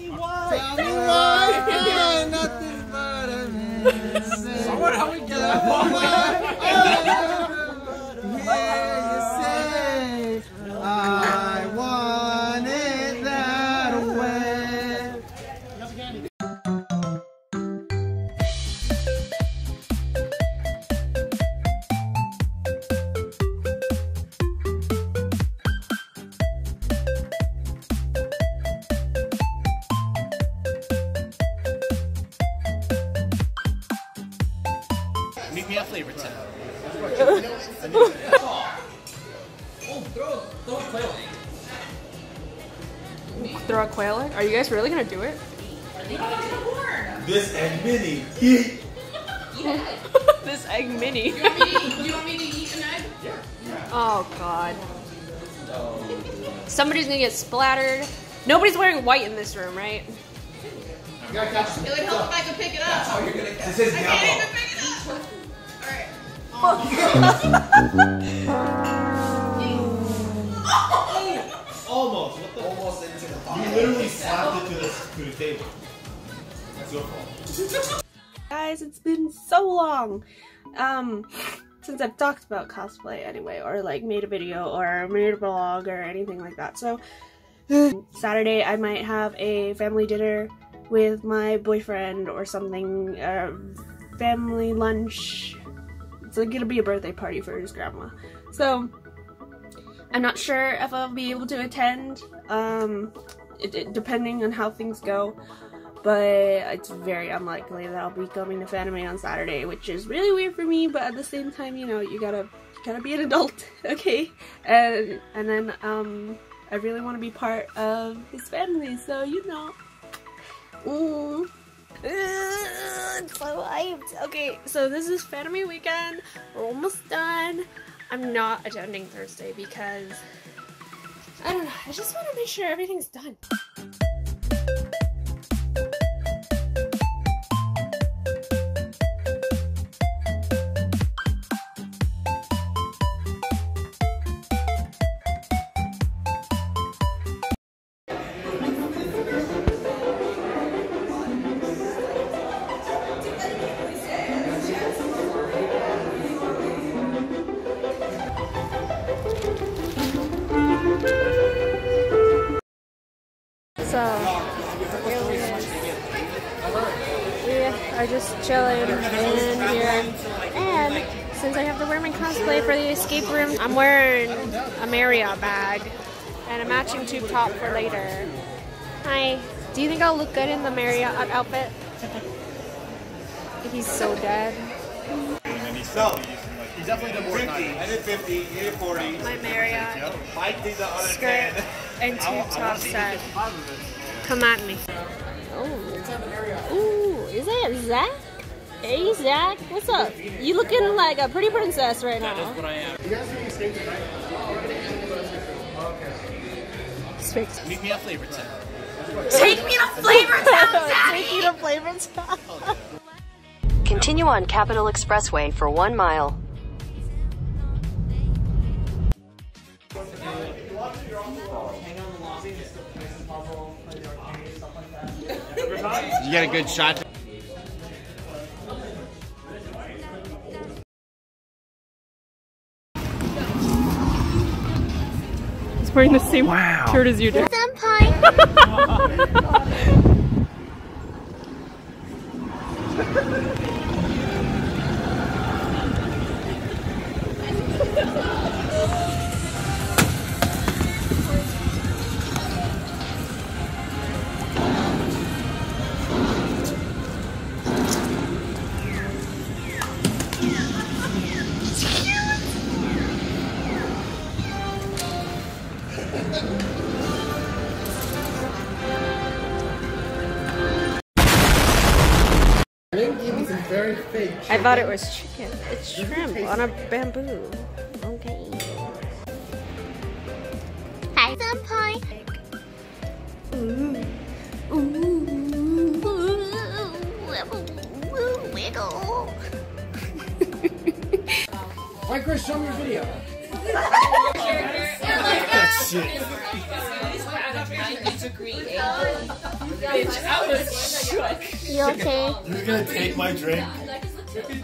me why. Tell me why. Nothing but a mess. Someone help me get that ball. You say I want it that way. Meet me at Flavor Town. Throw a quail egg. Throw a quail egg? Are you guys really gonna do it? This egg mini. Eat. Yeah. This egg mini. You want me to eat an egg? Yeah. Oh god. Somebody's gonna get splattered. Nobody's wearing white in this room, right? It would help if I could pick it up. That's how you're gonna catch it. I can't even pick it up. Almost. What the? Almost into the box. You literally slapped it to the table. That's your fault. Guys, it's been so long since I've talked about cosplay anyway, or like made a video or made a vlog or anything like that. So Saturday I might have a family dinner with my boyfriend or something, family lunch. It's like gonna be a birthday party for his grandma, so I'm not sure if I'll be able to attend, depending on how things go, but it's very unlikely that I'll be coming to Fanime on Saturday, which is really weird for me, but at the same time, you know, you gotta be an adult, okay? And then I really want to be part of his family, so you know. I'm so hyped. Okay, so this is Fanime weekend. We're almost done. I'm not attending Thursday because I don't know. I just want to make sure everything's done. So, we are just chilling in here, and since I have to wear my cosplay for the escape room, I'm wearing a Marriott bag and a matching tube top for later. Hi, do you think I'll look good in the Marriott outfit? He's so dead. So, he definitely did more than 50, I did 50, he did 40. My Marriott skirt and tube top set. Come at me. Oh. Ooh, is that Zach? Hey Zach, what's up? You looking like a pretty princess right now. That is what I am. You guys are doing escape room, right? Okay. Meet me at Flavor Town. Take me to Flavor Town, Zach! Take me to Flavor Town. Continue on Capitol Expressway for 1 mile. You get a good shot. He's wearing the same shirt as you do. Senpai! I thought it was chicken. It's shrimp on a bamboo. Okay. Hi, Senpai. Ooh. Ooh. Ooh. Wiggle. Why, Chris, show me your video. That shit. Bitch, I was shook. You okay? You're gonna take my drink? Stick it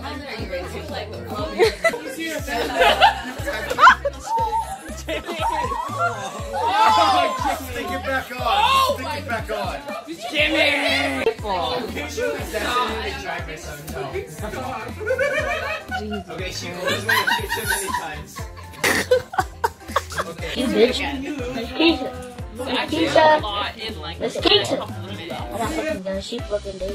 back on. Oh, stick it back on. Jimmy! Okay, she goes away too many times. You bitch. Let's get it. I'm not fucking done. She fucking did it.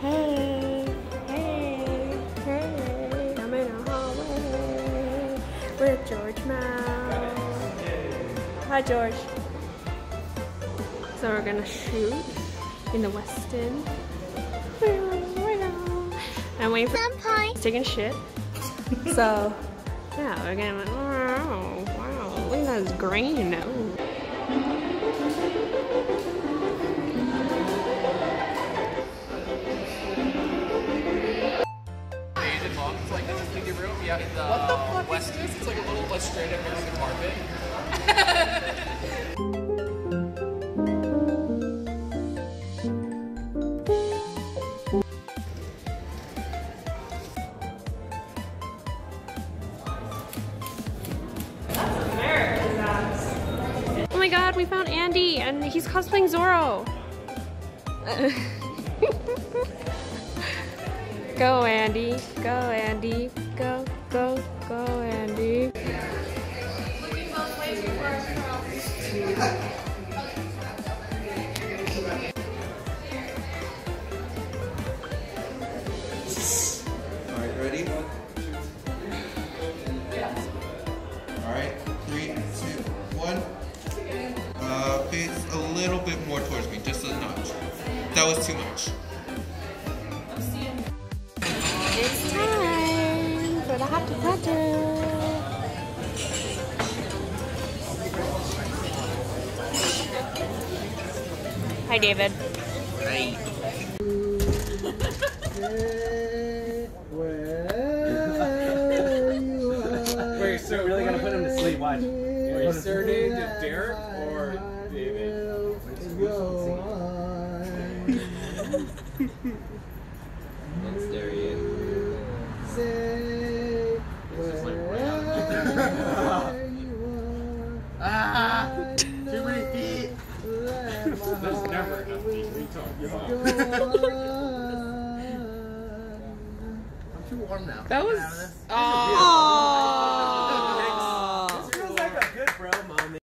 Hey, hey, hey. I'm in a hallway with George Mouse. Hi, George. So we're gonna shoot in the West End. I'm waiting for taking shit. So yeah, we're gonna. Wow, wow, look at that green. Ooh. What the fuck West is this? It's like a little Australian American carpet. That's America's ass. Oh my god, we found Andy and he's cosplaying Zorro. Go Andy, go Andy, go. Go, go, Andy. Alright, ready? 1, 2, 3. Alright, 3, 2, 1. Face a little bit more towards me, just a notch. That was too much. Hi, David. Hi. Wait, so we're really gonna put him to sleep? Watch. Wait, surname is Derek or David? Let's dare you. There's never enough feet. I'm too warm now. That was. Oh. This feels like a good bro moment.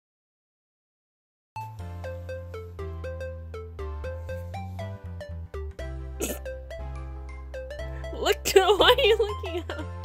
Look, why are you looking up?